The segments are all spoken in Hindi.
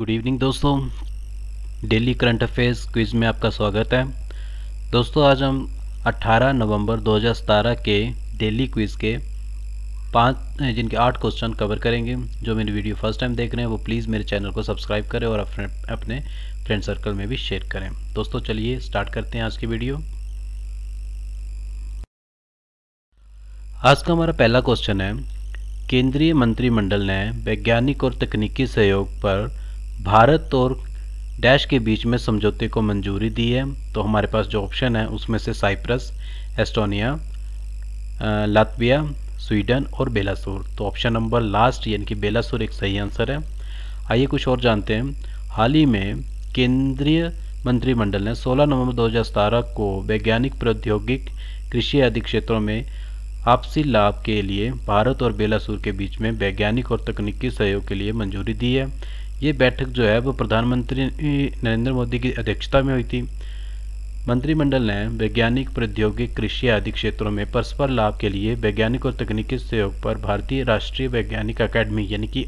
गुड इवनिंग दोस्तों, डेली करंट अफेयर्स क्विज में आपका स्वागत है। दोस्तों आज हम 18 नवंबर 2017 के डेली क्विज के आठ क्वेश्चन कवर करेंगे। जो मेरी वीडियो फर्स्ट टाइम देख रहे हैं वो प्लीज़ मेरे चैनल को सब्सक्राइब करें और अपने फ्रेंड सर्कल में भी शेयर करें। दोस्तों चलिए स्टार्ट करते हैं आज की वीडियो। आज का हमारा पहला क्वेश्चन है, केंद्रीय मंत्रिमंडल ने वैज्ञानिक और तकनीकी सहयोग पर भारत और डैश के बीच में समझौते को मंजूरी दी है। तो हमारे पास जो ऑप्शन है उसमें से साइप्रस, एस्टोनिया, लातविया, स्वीडन और बेलारूस। तो ऑप्शन नंबर लास्ट यानी कि बेलारूस एक सही आंसर है। आइए कुछ और जानते हैं। हाल ही में केंद्रीय मंत्रिमंडल ने 16 नवंबर 2017 को वैज्ञानिक, प्रौद्योगिक, कृषि आदि क्षेत्रों में आपसी लाभ के लिए भारत और बेलारूस के बीच में वैज्ञानिक और तकनीकी सहयोग के लिए मंजूरी दी है। ये बैठक जो है वो प्रधानमंत्री नरेंद्र मोदी की अध्यक्षता में हुई थी। मंत्रिमंडल ने वैज्ञानिक, प्रौद्योगिक, कृषि आदि क्षेत्रों में परस्पर लाभ के लिए वैज्ञानिक और तकनीकी सहयोग पर भारतीय राष्ट्रीय वैज्ञानिक अकादमी यानी कि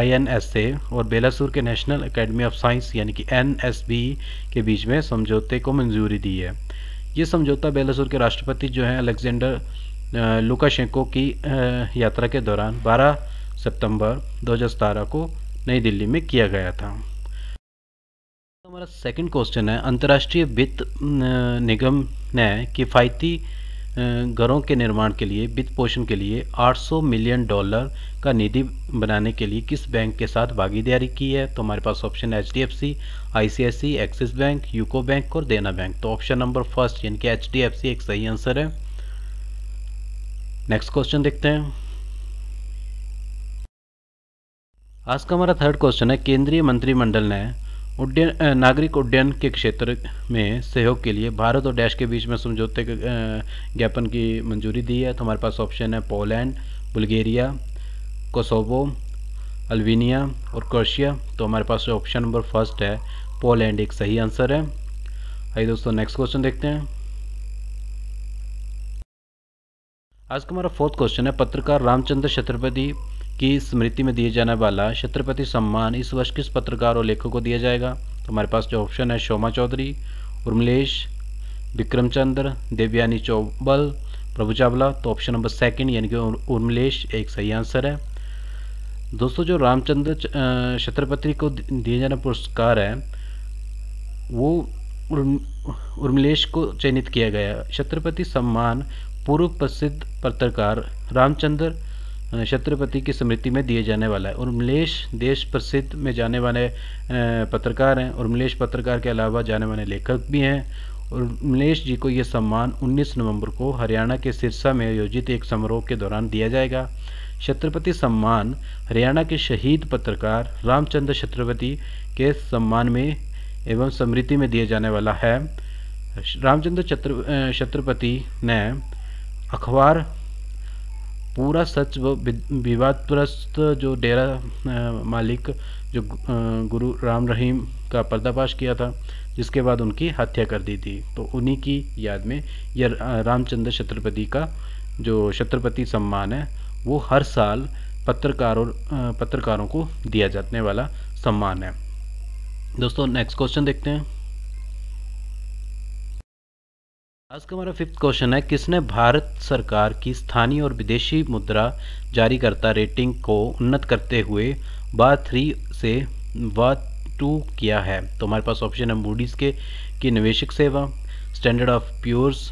INSA और बेलारूस के नेशनल अकेडमी ऑफ साइंस यानी कि NSB के बीच में समझौते को मंजूरी दी है। ये समझौता बेलारूस के राष्ट्रपति जो हैं अलेक्जेंडर लुकाशेंको की यात्रा के दौरान 12 सितंबर 2017 को नई दिल्ली में किया गया था। हमारा सेकंड क्वेश्चन है, अंतर्राष्ट्रीय वित्त निगम ने किफ़ायती घरों के निर्माण के लिए वित्त पोषण के लिए $800 मिलियन का निधि बनाने के लिए किस बैंक के साथ भागीदारी की है। तो हमारे पास option HDFC, ICICI, Axis bank, UCO bank और देना बैंक। तो ऑप्शन नंबर फर्स्ट यानी कि HDFC एक सही आंसर है। नेक्स्ट क्वेश्चन देखते हैं। आज का हमारा थर्ड क्वेश्चन है, केंद्रीय मंत्रिमंडल ने उड्डयन, नागरिक उड्डयन के क्षेत्र में सहयोग के लिए भारत और डैश के बीच में समझौते के ज्ञापन की मंजूरी दी है। तो हमारे पास ऑप्शन है पोलैंड, बुल्गारिया, कोसोवो, अल्बेनिया और क्रोएशिया। तो हमारे पास ऑप्शन नंबर फर्स्ट है पोलैंड एक सही आंसर है। आइए दोस्तों नेक्स्ट क्वेश्चन देखते हैं। आज का हमारा फोर्थ क्वेश्चन है, पत्रकार रामचंद्र छत्रपति की स्मृति में दिए जाने वाला छत्रपति सम्मान इस वर्ष किस पत्रकार और लेखक को दिया जाएगा। तो हमारे पास जो ऑप्शन है शोमा चौधरी, उर्मिलेश, विक्रम चंद्र, देवयानी चौबल, प्रभु चावला। तो ऑप्शन नंबर सेकंड यानी कि उर्मिलेश एक सही आंसर है। दोस्तों जो रामचंद्र छत्रपति को दिए जाने पुरस्कार है वो उर्मिलेश को चयनित किया गया। छत्रपति सम्मान पूर्व प्रसिद्ध पत्रकार रामचंद्र छत्रपति की स्मृति में दिए जाने वाला है। उर्मिलेश देश प्रसिद्ध में जाने वाले पत्रकार हैं। उर्मिलेश पत्रकार के अलावा जाने माने लेखक भी हैं। उर्मिलेश जी को ये सम्मान 19 नवंबर को हरियाणा के सिरसा में आयोजित एक समारोह के दौरान दिया जाएगा। छत्रपति सम्मान हरियाणा के शहीद पत्रकार रामचंद्र छत्रपति के सम्मान में एवं स्मृति में दिए जाने वाला है। रामचंद्र छत्रपति ने अखबार पूरा सच व विवादप्रस्त जो डेरा मालिक जो गुरु राम रहीम का पर्दाफाश किया था जिसके बाद उनकी हत्या कर दी थी, तो उन्हीं की याद में यह रामचंद्र छत्रपति का जो छत्रपति सम्मान है वो हर साल पत्रकारों को दिया जाने वाला सम्मान है। दोस्तों नेक्स्ट क्वेश्चन देखते हैं। आज का हमारा फिफ्थ क्वेश्चन है, किसने भारत सरकार की स्थानीय और विदेशी मुद्रा जारीकर्ता रेटिंग को उन्नत करते हुए BA3 से BA2 किया है। तो हमारे पास ऑप्शन है मूडीज की निवेशक सेवा, standard of Poor's,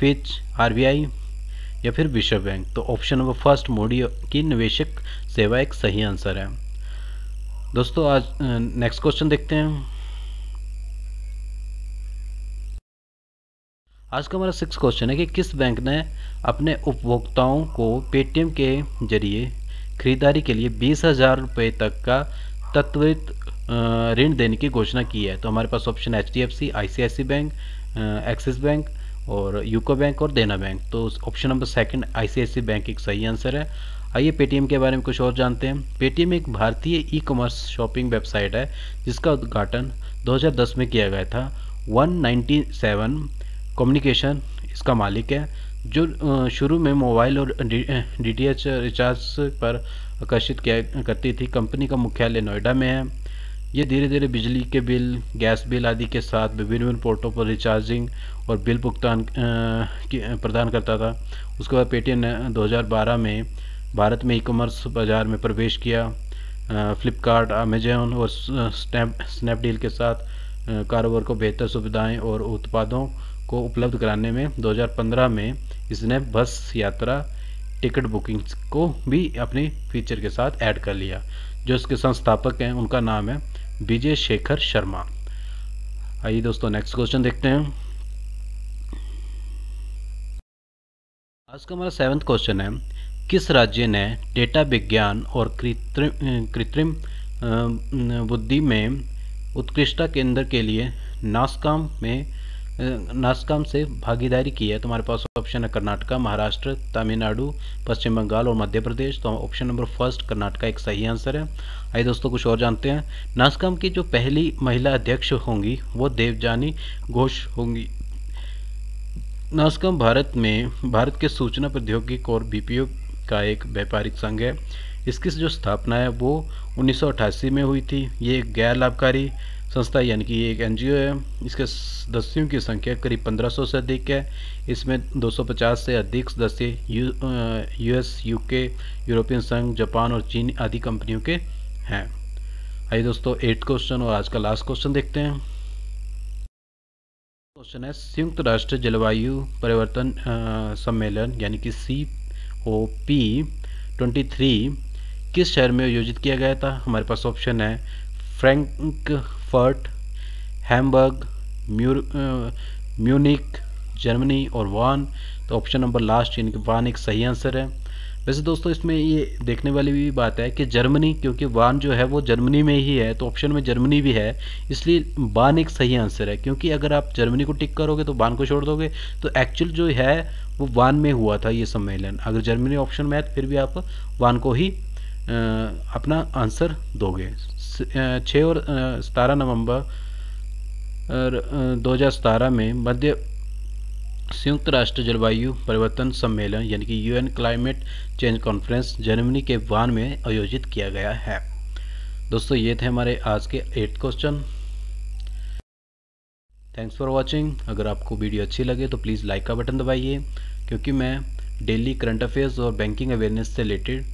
Fitch, RBI या फिर विश्व बैंक। तो ऑप्शन नंबर फर्स्ट मूडी की निवेशक सेवा एक सही आंसर है। दोस्तों आज नेक्स्ट क्वेश्चन देखते हैं। आज का हमारा सिक्स क्वेश्चन है कि किस बैंक ने अपने उपभोक्ताओं को पेटीएम के जरिए खरीदारी के लिए 20,000 रुपये तक का तत्वरित ऋण देने की घोषणा की है। तो हमारे पास option HDFC, ICICI bank, Axis bank और यूको बैंक और देना बैंक। तो option number second ICICI bank एक सही आंसर है। आइए पेटीएम के बारे में कुछ और जानते हैं। पेटीएम एक भारतीय ई-कॉमर्स शॉपिंग वेबसाइट है जिसका उद्घाटन 2010 में किया गया था। 197 कम्युनिकेशन इसका मालिक है। जो शुरू में मोबाइल और डीटीएच रिचार्ज पर आकर्षित किया करती थी। कंपनी का मुख्यालय नोएडा में है। ये धीरे धीरे बिजली के बिल, गैस बिल आदि के साथ विभिन्न पोर्टों पर रिचार्जिंग और बिल भुगतान प्रदान करता था। उसके बाद पेटीएम ने 2012 में भारत में ई कॉमर्स बाज़ार में प्रवेश किया। फ्लिपकार्ट, अमेजॉन और स्नैपडील के साथ कारोबार को बेहतर सुविधाएं और उत्पादों को उपलब्ध कराने में 2015 में इसने बस यात्रा टिकट बुकिंग्स को भी अपने फीचर के साथ ऐड कर लिया। जो इसके संस्थापक हैं उनका नाम है विजय शेखर शर्मा। आइए दोस्तों नेक्स्ट क्वेश्चन देखते हैं। आज का हमारा 7वां क्वेश्चन है, किस राज्य ने डेटा विज्ञान और कृत्रिम बुद्धि में उत्कृष्टता केंद्र के लिए नास्कॉम से भागीदारी की है। तुम्हारे पास ऑप्शन है कर्नाटका, महाराष्ट्र, तमिलनाडु, पश्चिम बंगाल और मध्य प्रदेश। तो ऑप्शन नंबर फर्स्ट कर्नाटका एक सही आंसर है। आइए दोस्तों कुछ और जानते हैं। नास्कॉम की जो पहली महिला अध्यक्ष होंगी वो देवजानी घोष होंगी। नास्कॉम भारत के सूचना प्रौद्योगिकी और बीपीओ का एक व्यापारिक संघ है। इसकी जो स्थापना है वो 1988 में हुई थी। ये एक गैर लाभकारी संस्था यानी कि ये एक एनजीओ है। इसके सदस्यों की संख्या करीब 1500 से अधिक है। इसमें 250 से अधिक सदस्य यूएस, यूके, यूरोपियन संघ, जापान और चीन आदि कंपनियों के हैं। आइए दोस्तों 8 क्वेश्चन और आज का लास्ट क्वेश्चन देखते हैं। क्वेश्चन है, संयुक्त राष्ट्र जलवायु परिवर्तन सम्मेलन यानी कि COP23 किस शहर में आयोजित किया गया था। हमारे पास ऑप्शन है फ्रैंकफर्ट, हैम्बर्ग, म्यूनिक, जर्मनी और वान। तो ऑप्शन नंबर लास्ट यानी कि वान एक सही आंसर है। वैसे दोस्तों इसमें ये देखने वाली भी बात है कि जर्मनी, क्योंकि वान जो है वो जर्मनी में ही है तो ऑप्शन में जर्मनी भी है, इसलिए वान एक सही आंसर है। क्योंकि अगर आप जर्मनी को टिक करोगे तो वान को छोड़ दोगे तो एक्चुअल जो है वो वान में हुआ था ये सम्मेलन। अगर जर्मनी ऑप्शन में है तो फिर भी आप वान को ही अपना आंसर दोगे। 6 और 17 नवंबर 2017 में मध्य संयुक्त राष्ट्र जलवायु परिवर्तन सम्मेलन यानी कि UN climate change conference Germany के वान में आयोजित किया गया है। दोस्तों ये थे हमारे आज के 8 क्वेश्चन। Thanks for watching. अगर आपको वीडियो अच्छी लगे तो प्लीज़ लाइक का बटन दबाइए, क्योंकि मैं डेली करंट अफेयर्स और बैंकिंग अवेयरनेस से रिलेटेड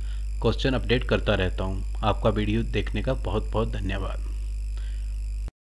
क्वेश्चन अपडेट करता रहता हूँ। आपका वीडियो देखने का बहुत बहुत धन्यवाद।